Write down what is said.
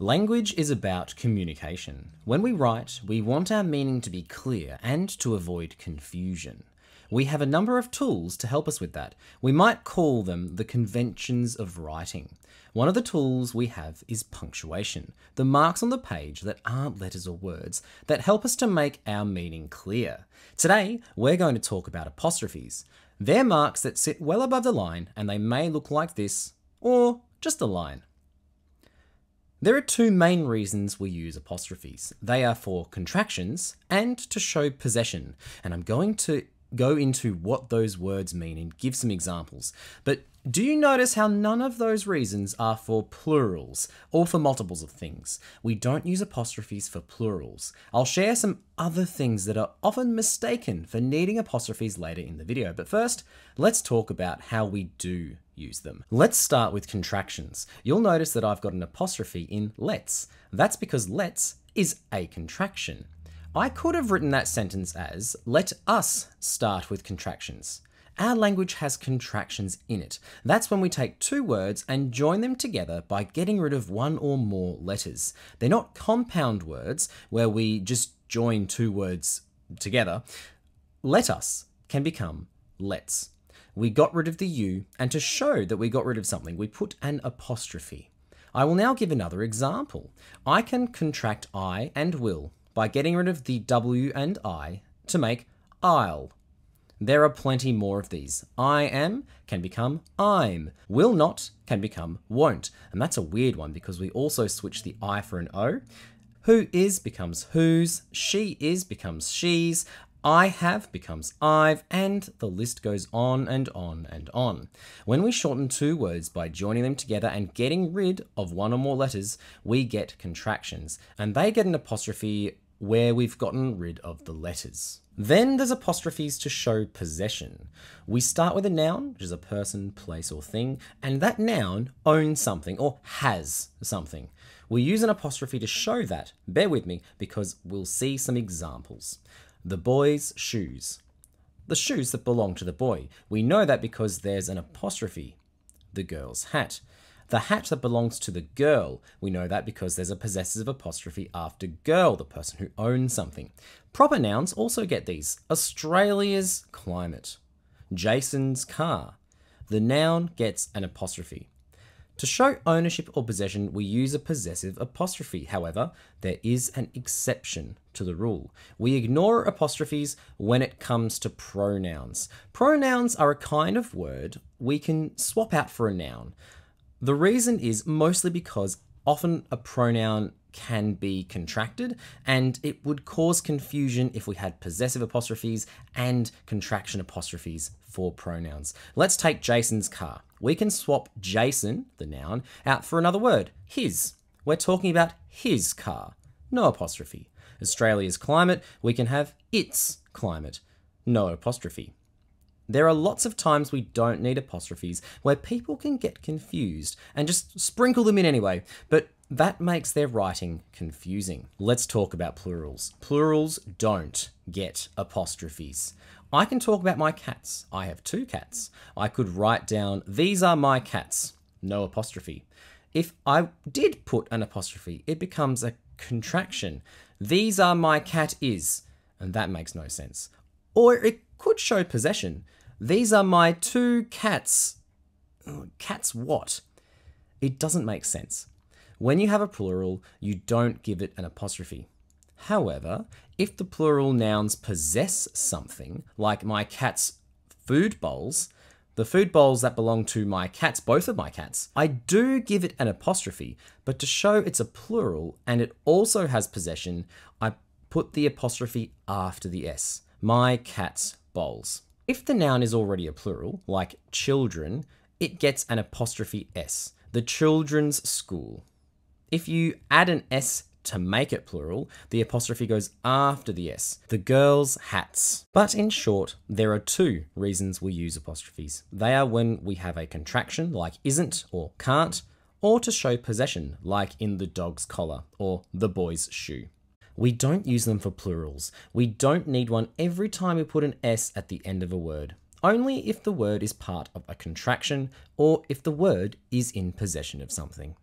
Language is about communication. When we write, we want our meaning to be clear and to avoid confusion. We have a number of tools to help us with that. We might call them the conventions of writing. One of the tools we have is punctuation, the marks on the page that aren't letters or words that help us to make our meaning clear. Today, we're going to talk about apostrophes. They're marks that sit well above the line and they may look like this or just a line. There are two main reasons we use apostrophes. They are for contractions and to show possession, and I'm going to go into what those words mean and give some examples. But do you notice how none of those reasons are for plurals or for multiples of things? We don't use apostrophes for plurals. I'll share some other things that are often mistaken for needing apostrophes later in the video. But first, let's talk about how we do use them. Let's start with contractions. You'll notice that I've got an apostrophe in let's. That's because let's is a contraction. I could have written that sentence as, let us start with contractions. Our language has contractions in it. That's when we take two words and join them together by getting rid of one or more letters. They're not compound words where we just join two words together. Let us can become let's. We got rid of the U, and to show that we got rid of something, we put an apostrophe. I will now give another example. I can contract I and will by getting rid of the W and I to make I'll. There are plenty more of these. I am can become I'm. Will not can become won't. And that's a weird one because we also switch the I for an O. Who is becomes whose. She is becomes she's. I have becomes I've. And the list goes on and on and on. When we shorten two words by joining them together and getting rid of one or more letters, we get contractions. And they get an apostrophe where we've gotten rid of the letters. Then there's apostrophes to show possession. We start with a noun, which is a person, place, or thing, and that noun owns something or has something. We use an apostrophe to show that. Bear with me because we'll see some examples. The boy's shoes. The shoes that belong to the boy. We know that because there's an apostrophe. The girl's hat. The hat that belongs to the girl. We know that because there's a possessive apostrophe after girl, the person who owns something. Proper nouns also get these. Australia's climate. Jason's car. The noun gets an apostrophe. To show ownership or possession, we use a possessive apostrophe. However, there is an exception to the rule. We ignore apostrophes when it comes to pronouns. Pronouns are a kind of word we can swap out for a noun. The reason is mostly because often a pronoun can be contracted, and it would cause confusion if we had possessive apostrophes and contraction apostrophes for pronouns. Let's take Jason's car. We can swap Jason, the noun, out for another word, his. We're talking about his car, no apostrophe. Australia's climate, we can have its climate, no apostrophe. There are lots of times we don't need apostrophes where people can get confused and just sprinkle them in anyway, but that makes their writing confusing. Let's talk about plurals. Plurals don't get apostrophes. I can talk about my cats. I have two cats. I could write down, these are my cats, no apostrophe. If I did put an apostrophe, it becomes a contraction. These are my cat is, and that makes no sense. Or it could show possession. These are my two cats. Cats what? It doesn't make sense. When you have a plural, you don't give it an apostrophe. However, if the plural nouns possess something, like my cat's food bowls, the food bowls that belong to my cats, both of my cats, I do give it an apostrophe, but to show it's a plural and it also has possession, I put the apostrophe after the S. My cat's bowls. If the noun is already a plural, like children, it gets an apostrophe S. The children's school. If you add an S to make it plural, the apostrophe goes after the S. The girls' hats. But in short, there are two reasons we use apostrophes. They are when we have a contraction, like isn't or can't, or to show possession, like in the dog's collar or the boy's shoe. We don't use them for plurals. We don't need one every time we put an S at the end of a word. Only if the word is part of a contraction or if the word is in possession of something.